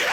What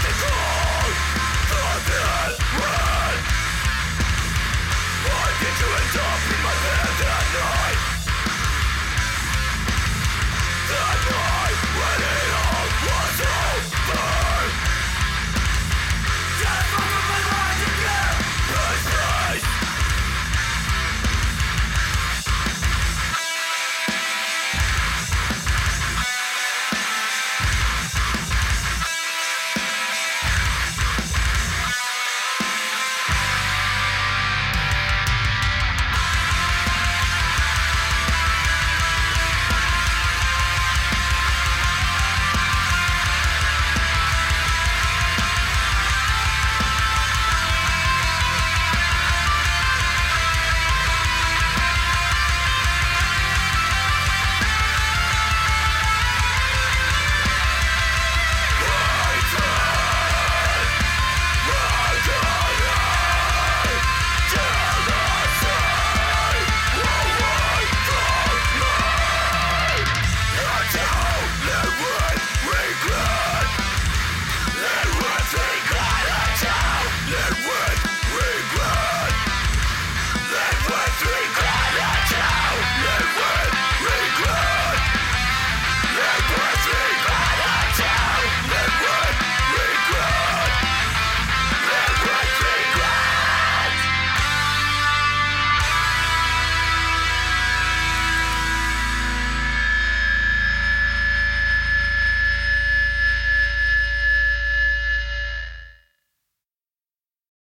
they call the dead.